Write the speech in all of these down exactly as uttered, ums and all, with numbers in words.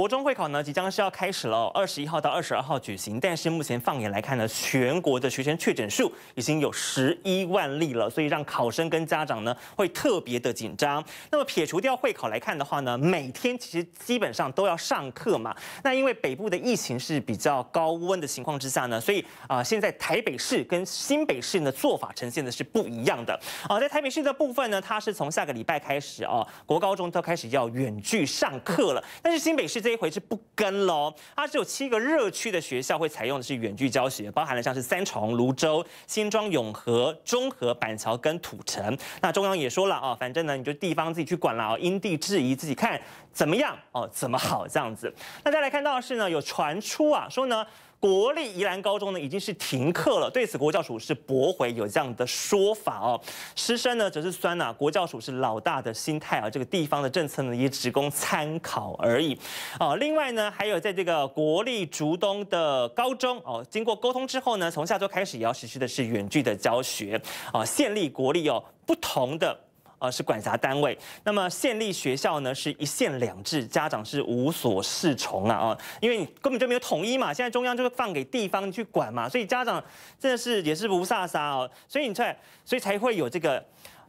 国中会考呢，即将是要开始了，二十一号到二十二号举行。但是目前放眼来看呢，全国的学生确诊数已经有十一万例了，所以让考生跟家长呢会特别的紧张。那么撇除掉会考来看的话呢，每天其实基本上都要上课嘛。那因为北部的疫情是比较高温的情况之下呢，所以啊、呃，现在台北市跟新北市呢做法呈现的是不一样的。啊、呃，在台北市的部分呢，它是从下个礼拜开始啊、呃，国高中都开始要远距上课了，但是新北市这。 这一回是不跟喽，它只有七个热区的学校会采用的是远距教学，包含了像是三重、芦洲、新庄、永和、中和、板桥跟土城。那中央也说了啊，反正呢你就地方自己去管了啊，因地制宜自己看怎么样哦，怎么好这样子。那再来看到的是呢，有传出啊说呢。 国立宜兰高中呢已经是停课了，对此国教署是驳回有这样的说法哦。师生呢则是酸呐、啊，国教署是老大的心态啊，这个地方的政策呢也只供参考而已。哦，另外呢还有在这个国立竹东的高中哦，经过沟通之后呢，从下周开始也要实施的是远距的教学啊、哦，县立国立哦不同的。 呃，是管辖单位。那么县立学校呢，是一县两制，家长是无所适从啊啊，因为你根本就没有统一嘛。现在中央就放给地方去管嘛，所以家长真的是也是无煞煞哦。所以你才，所以才会有这个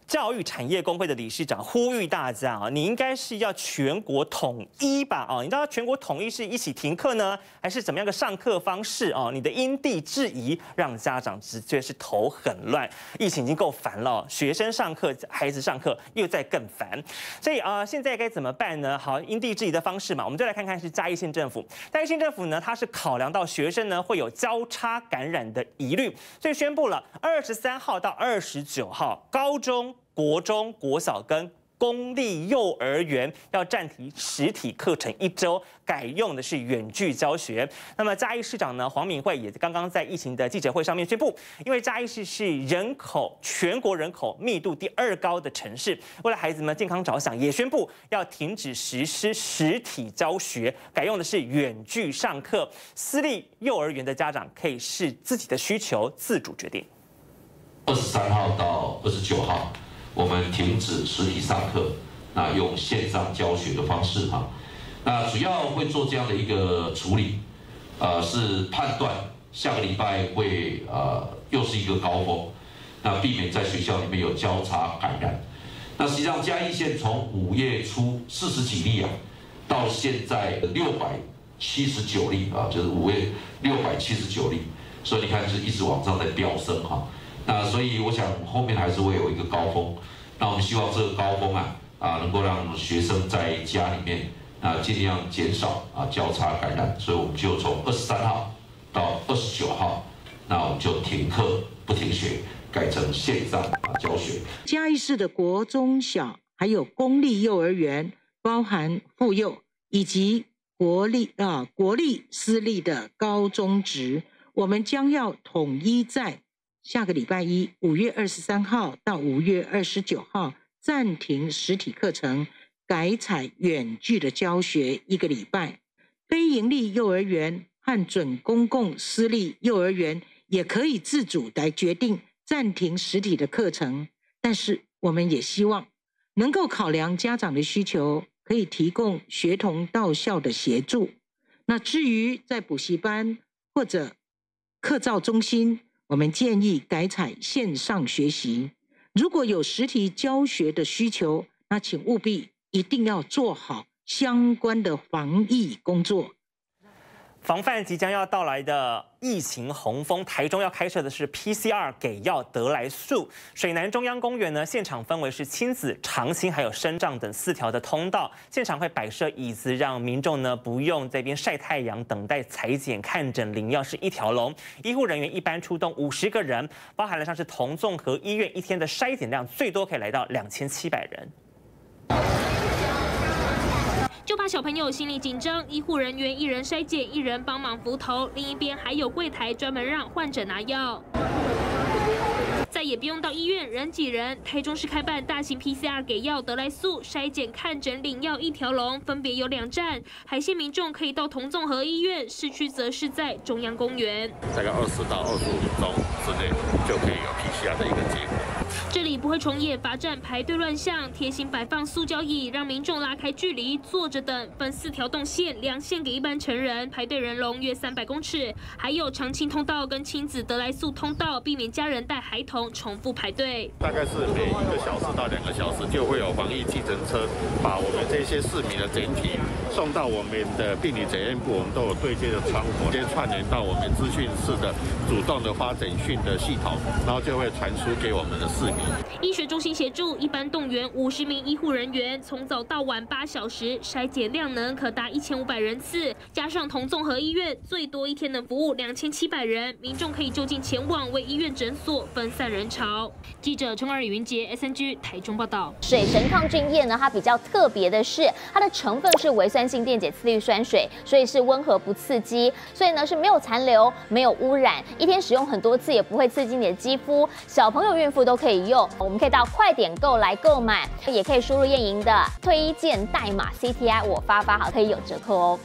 教育产业工会的理事长呼吁大家啊，你应该是要全国统一吧啊？你知道全国统一是一起停课呢，还是怎么样的上课方式啊？你的因地制宜，让家长直觉是头很乱。疫情已经够烦了，学生上课，孩子上课。 课又在更烦，所以啊、呃，现在该怎么办呢？好，因地制宜的方式嘛，我们就来看看是嘉义县政府。嘉义县政府呢，它是考量到学生呢会有交叉感染的疑虑，所以宣布了二十三号到二十九号，高中、国中、国小跟。 公立幼儿园要暂停实体课程一周，改用的是远距教学。那么嘉义市长呢，黄敏惠也刚刚在疫情的记者会上面宣布，因为嘉义市是人口全国人口密度第二高的城市，为了孩子们健康着想，也宣布要停止实施实体教学，改用的是远距上课。私立幼儿园的家长可以视自己的需求自主决定。二十三号到二十九号。 我们停止实体上课，那用线上教学的方式哈，那主要会做这样的一个处理，呃，是判断下个礼拜会呃又是一个高峰，那避免在学校里面有交叉感染。那实际上嘉义县从五月初四十几例啊，到现在六百七十九例啊，就是五月六百七十九例，所以你看是一直往上在飙升哈。 那所以我想后面还是会有一个高峰，那我们希望这个高峰啊啊能够让学生在家里面啊尽量减少啊交叉感染，所以我们就从二十三号到二十九号，那我们就停课不停学，改成线上啊教学。嘉义市的国中小还有公立幼儿园，包含妇幼以及国立啊国立私立的高中职，我们将要统一在。 下个礼拜一，五月二十三号到五月二十九号暂停实体课程，改采远距的教学一个礼拜。非营利幼儿园和准公共私立幼儿园也可以自主来决定暂停实体的课程，但是我们也希望能够考量家长的需求，可以提供学童到校的协助。那至于在补习班或者课照中心， 我们建议改采线上学习。如果有实体教学的需求，那请务必一定要做好相关的防疫工作。 防范即将要到来的疫情洪峰，台中要开设的是 P C R 给药得来速。水南中央公园呢，现场分为是亲子、长青还有身障等四条的通道，现场会摆设椅子，让民众呢不用这边晒太阳、等待采检、看诊、领药是一条龙。医护人员一般出动五十个人，包含了像是同综合医院一天的筛检量最多可以来到两千七百人。 就怕小朋友心里紧张，医护人员一人筛检，一人帮忙扶头，另一边还有柜台专门让患者拿药。再也不用到医院人挤人。台中市开办大型 P C R 给药得来速筛检、看诊、领药一条龙，分别有两站。海线民众可以到同综合医院，市区则是在中央公园。大概二十到二十五分钟之内就可以有 P C R 的一个结果。这里不会重演罚站排队乱象，贴心摆放塑胶椅，让民众拉开距离坐着等。分四条动线，两线给一般成人，排队人龙约三百公尺；还有长青通道跟亲子德莱速通道，避免家人带孩童重复排队。大概是每一个小时到两个小时就会有防疫计程车，把我们这些市民的整体送到我们的病理检验部，我们都有对接的窗口，直接串联到我们资讯室的主动的发简讯的系统，然后就会传输给我们的市民。 医学中心协助一般动员五十名医护人员，从早到晚八小时，筛检量能可达一千五百人次，加上同综合医院，最多一天能服务两千七百人，民众可以就近前往为医院诊所分散人潮。记者陈尔云杰 S N G 台中报道。水神抗菌液呢，它比较特别的是，它的成分是微酸性电解次氯酸水，所以是温和不刺激，所以呢是没有残留、没有污染，一天使用很多次也不会刺激你的肌肤，小朋友、孕妇都可以用。 我们可以到快点购来购买，也可以输入燕莹的推荐代码 C T I 我发发好，可以有折扣哦。